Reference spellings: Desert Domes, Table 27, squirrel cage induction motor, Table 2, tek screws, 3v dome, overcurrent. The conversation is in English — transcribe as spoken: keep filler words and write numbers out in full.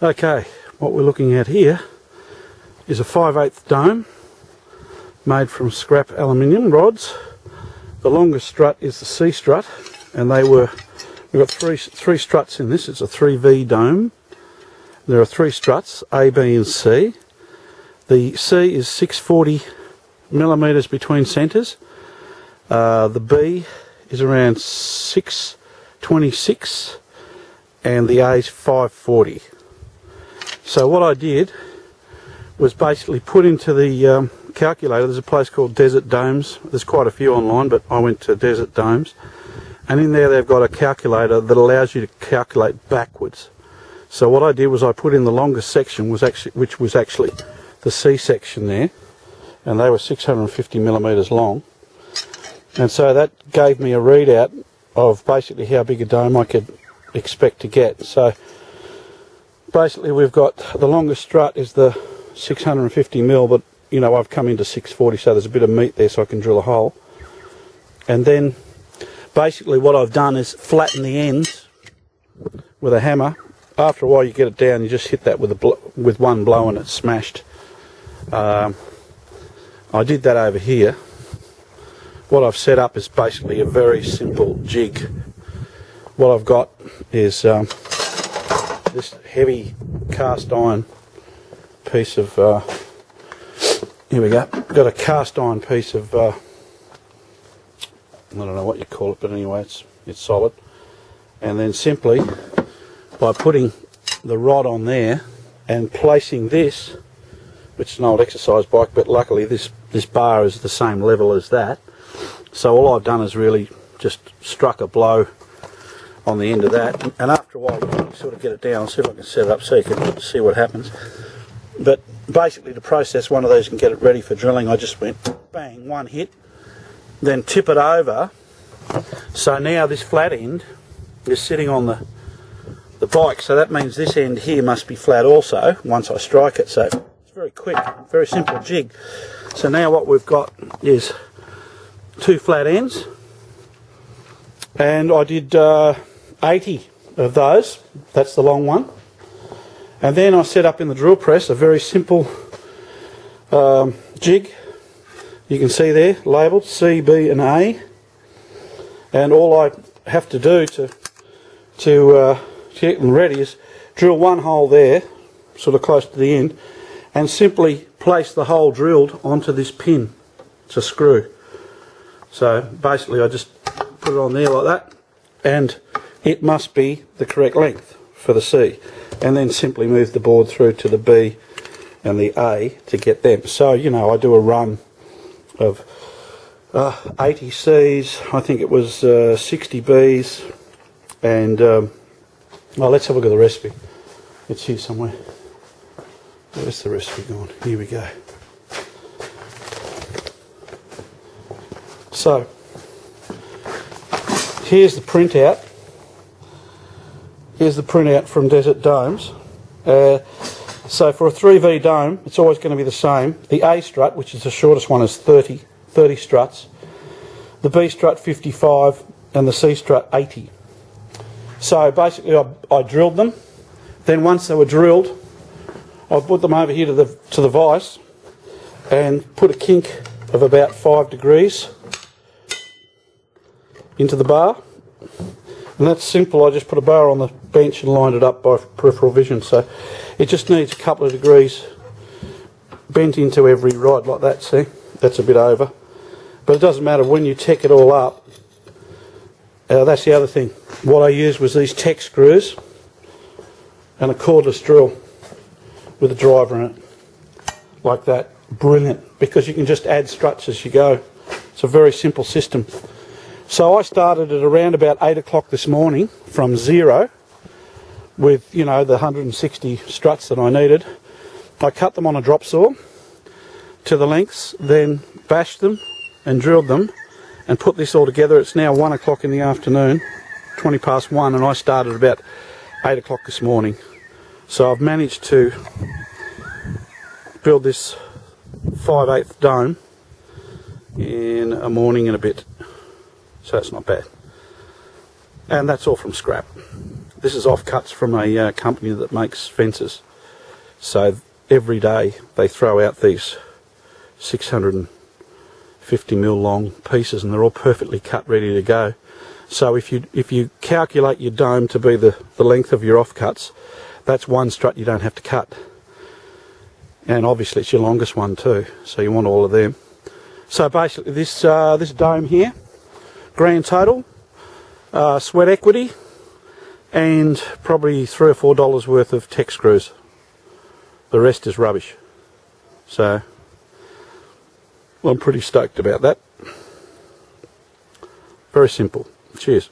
Okay, what we're looking at here is a five eighths dome made from scrap aluminium rods. The longest strut is the C strut, and they were we've got three three struts in this. It's a three V dome. There are three struts, A, B, and C. The C is six hundred forty millimeters between centres. Uh, the B is around six twenty-six, and the A is five forty. So what I did was basically put into the um, calculator, there's a place called Desert Domes, there's quite a few online, but I went to Desert Domes, and in there they've got a calculator that allows you to calculate backwards. So what I did was I put in the longest section, was actually, which was actually the C section there, and they were six hundred fifty millimeters long, and so that gave me a readout of basically how big a dome I could expect to get. So basically we've got the longest strut is the six hundred fifty mil, but you know, I've come into six forty, so there's a bit of meat there, so I can drill a hole. And then basically what I've done is flatten the ends with a hammer. After a while you get it down, you just hit that with a bl with one blow and it's smashed. Um, I did that over here. What I've set up is basically a very simple jig. What I've got is um, this heavy cast iron piece of uh, here we go. Got a cast iron piece of uh, I don't know what you call it, but anyway, it's it's solid. And then simply by putting the rod on there and placing this, which is an old exercise bike, but luckily this this bar is the same level as that. So all I've done is really just struck a blow on the end of that, and after a while you sort of get it down. I'll see if I can set it up so you can see what happens. But basically to process one of those and get it ready for drilling, I just went bang, one hit, then tip it over. So now this flat end is sitting on the, the bike, so that means this end here must be flat also once I strike it. So it's very quick, very simple jig. So now what we've got is two flat ends, and I did uh, eighty of those. That's the long one. And then I set up in the drill press a very simple um, jig. You can see there, labelled C, B and A. And all I have to do to, to, uh, to get them ready is drill one hole there, sort of close to the end, and simply place the hole drilled onto this pin. It's a screw. So basically I just put it on there like that, and it must be the correct length for the C. And then simply move the board through to the B and the A to get them. So, you know, I do a run of uh, eighty Cs, I think it was uh, sixty Bs, and, um, well, let's have a look at the recipe. It's here somewhere. Where's the recipe gone? Here we go. So, here's the printout. Here's the printout from Desert Domes. Uh, so for a three V dome, it's always going to be the same. The A strut, which is the shortest one, is thirty, thirty struts. The B strut, fifty-five, and the C strut, eighty. So basically I, I drilled them. Then once they were drilled, I put them over here to the, to the vise and put a kink of about five degrees into the bar. And that's simple, I just put a bar on the bench and lined it up by peripheral vision. So it just needs a couple of degrees bent into every rod like that, see? That's a bit over. But it doesn't matter when you tech it all up. Uh, that's the other thing. What I used was these tech screws and a cordless drill with a driver in it, like that. Brilliant, because you can just add struts as you go. It's a very simple system. So I started at around about eight o'clock this morning from zero with, you know, the one hundred sixty struts that I needed. I cut them on a drop saw to the lengths, then bashed them and drilled them and put this all together. It's now one o'clock in the afternoon, twenty past one, and I started about eight o'clock this morning. So I've managed to build this five eighths dome in a morning and a bit. So that's not bad. And that's all from scrap. This is offcuts from a uh, company that makes fences. So every day they throw out these six hundred fifty mil long pieces, and they're all perfectly cut, ready to go. So if you if you calculate your dome to be the, the length of your offcuts, that's one strut you don't have to cut. And obviously it's your longest one too, so you want all of them. So basically this, uh, this dome here, grand total, uh, sweat equity, and probably three or four dollars worth of tech screws. The rest is rubbish. So well, I'm pretty stoked about that. Very simple. Cheers.